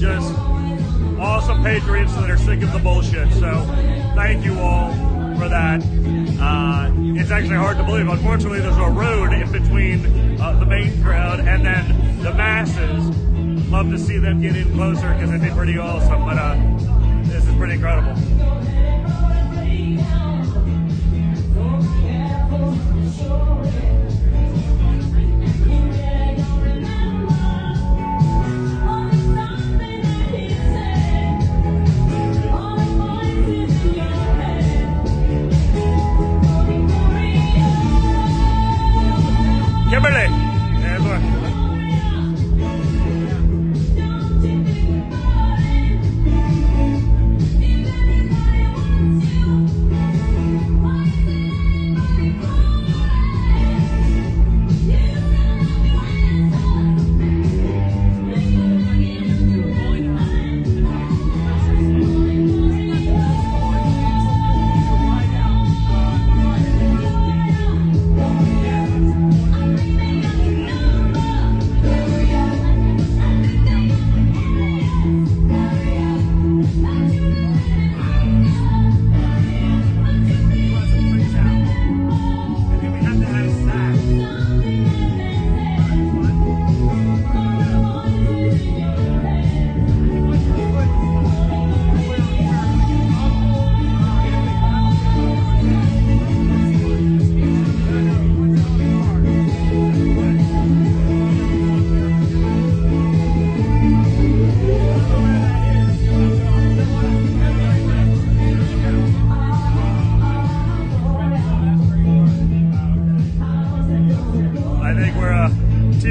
just awesome patriots that are sick of the bullshit. So thank you all for that. It's actually hard to believe. Unfortunately, there's a road in between the main crowd and then the masses. Love to see them get in closer because it'd be pretty awesome, but this is pretty incredible. Kimberly!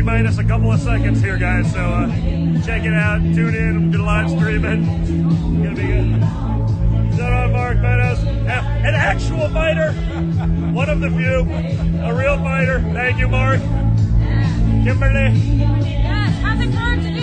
Minus a couple of seconds here, guys, so check it out, tune in, I'm gonna live stream it, it's gonna be good. Shout out Mark Meadows, an actual fighter, one of the few, a real fighter. Thank you, Mark. Kimberly. Yes, how's it going today?